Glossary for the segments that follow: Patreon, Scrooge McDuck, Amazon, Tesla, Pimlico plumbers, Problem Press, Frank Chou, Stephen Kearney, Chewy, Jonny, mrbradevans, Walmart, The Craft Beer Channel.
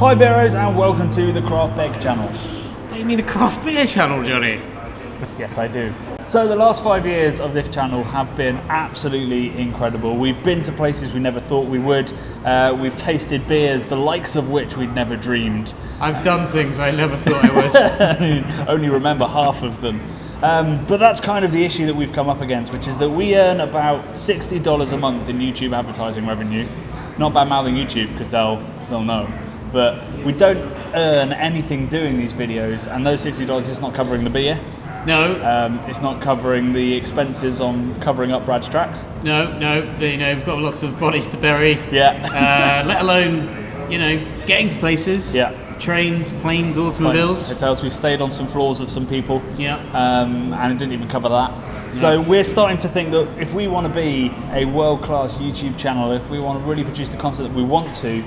Hi Beros, and welcome to the Craft Beer Channel. You mean the Craft Beer Channel, Jonny? Yes, I do. So the last 5 years of this channel have been absolutely incredible. We've been to places we never thought we would. We've tasted beers, the likes of which we'd never dreamed. I've done things I never thought I would. Only remember half of them. But that's kind of the issue that we've come up against, which is that we earn about $60 a month in YouTube advertising revenue. Not bad mouthing YouTube, because they'll know. But we don't earn anything doing these videos, and those $60 is not covering the beer. No. It's not covering the expenses on covering up Brad's tracks. No, you know, we've got lots of bodies to bury. Yeah. Let alone, you know, getting to places. Yeah. Trains, planes, automobiles. It tells we've stayed on some floors of some people. Yeah. And it didn't even cover that. Yeah. So we're starting to think that if we want to be a world-class YouTube channel, if we want to really produce the content that we want to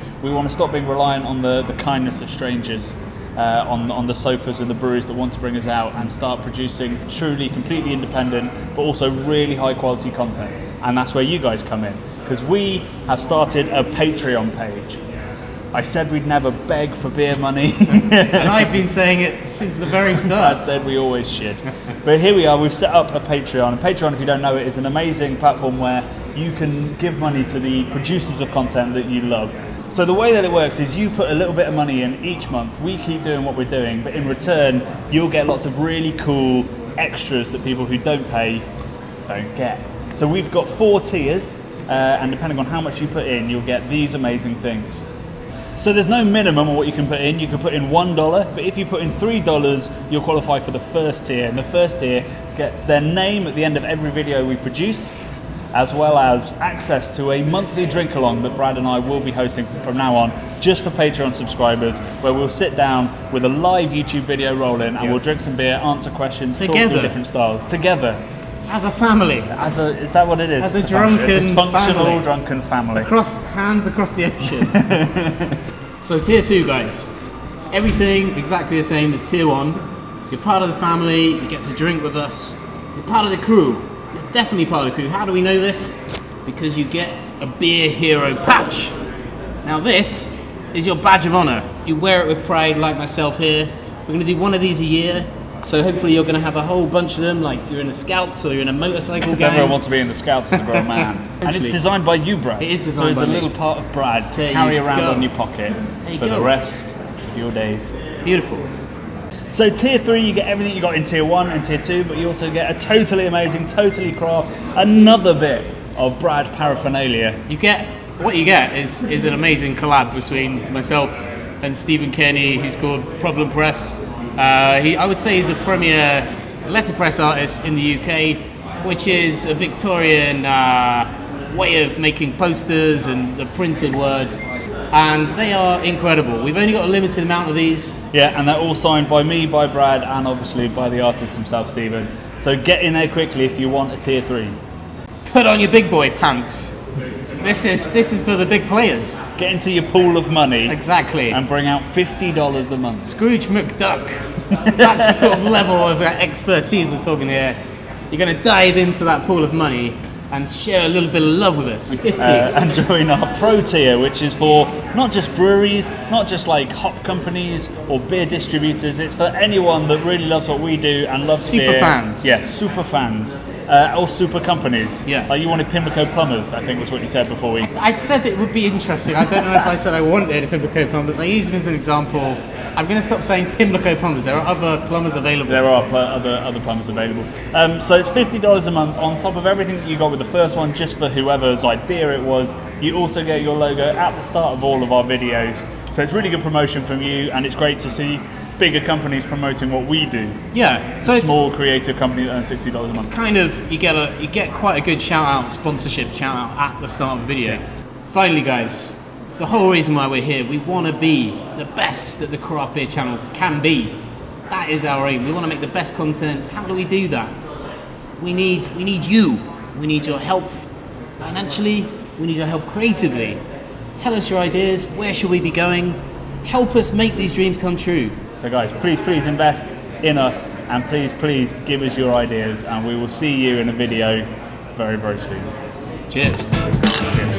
stop being reliant on the kindness of strangers on the sofas and the breweries that want to bring us out, and start producing truly, completely independent, but also really high-quality content. And that's where you guys come in, because we have started a Patreon page. I said we'd never beg for beer money. And I've been saying it since the very start. Dad said we always should. But here we are, we've set up a Patreon. And Patreon, if you don't know it, is an amazing platform where you can give money to the producers of content that you love. So the way that it works is you put a little bit of money in each month. We keep doing what we're doing, but in return, you'll get lots of really cool extras that people who don't pay don't get. So we've got 4 tiers, and depending on how much you put in, you'll get these amazing things. So there's no minimum on what you can put in. You can put in $1, but if you put in $3, you'll qualify for the first tier. And the first tier gets their name at the end of every video we produce, as well as access to a monthly drink along that Brad and I will be hosting from now on, just for Patreon subscribers, where we'll sit down with a live YouTube video rolling, and we'll drink some beer, answer questions, together. Talk through different styles, together. As a family. Is that what it is? As a drunken dysfunctional drunken family. Across hands across the ocean. So tier 2, guys. Everything exactly the same as tier 1. You're part of the family, you get to drink with us. You're part of the crew. You're definitely part of the crew. How do we know this? Because you get a beer hero patch. Now this is your badge of honour. You wear it with pride, like myself here. We're going to do one of these a year. So hopefully you're going to have a whole bunch of them, like you're in the Scouts or you're in a motorcycle gang. Because everyone wants to be in the Scouts as a grown man. And it's designed by you, Brad. It is designed by me. So it's a little part of Brad to carry around on your pocket for the rest of your days. Beautiful. So tier 3, you get everything you got in tier 1 and tier 2, but you also get a totally amazing, totally craft, another bit of Brad paraphernalia. You get, what you get is an amazing collab between myself and Stephen Kearney, who's called Problem Press. I would say he's the premier letterpress artist in the UK, which is a Victorian way of making posters and the printed word, and they are incredible. We've only got a limited amount of these. Yeah, and they're all signed by me, by Brad, and obviously by the artist himself, Stephen. So get in there quickly if you want a tier 3. Put on your big boy pants. This is for the big players. Get into your pool of money. Exactly. And bring out $50 a month. Scrooge McDuck. That's the sort of level of expertise we're talking here. You're going to dive into that pool of money and share a little bit of love with us. And join our pro tier, which is for not just breweries, not just like hop companies or beer distributors. It's for anyone that really loves what we do and loves beer. Super fans. Yeah, super fans. Or super companies. Yeah. Like you wanted Pimlico plumbers, I think was what you said before we... I said it would be interesting. I don't know if I said I wanted Pimlico plumbers. I use them as an example. I'm going to stop saying Pimlico plumbers. There are other plumbers available. There are other plumbers available. So it's $50 a month on top of everything that you got with the first one, just for whoever's idea it was. You also get your logo at the start of all of our videos. So it's really good promotion from you, and it's great to see bigger companies promoting what we do. Yeah, so it's a small creative company that earns $60 a month. It's kind of, you get quite a good shout out, sponsorship shout out at the start of the video. Finally, guys, the whole reason why we're here, we want to be the best that the Craft Beer Channel can be. That is our aim. We want to make the best content. How do we do that? We need you. We need your help financially. We need your help creatively. Tell us your ideas. Where should we be going? Help us make these dreams come true. So guys, please, please invest in us, and please, please give us your ideas, and we will see you in a video very, very soon. Cheers.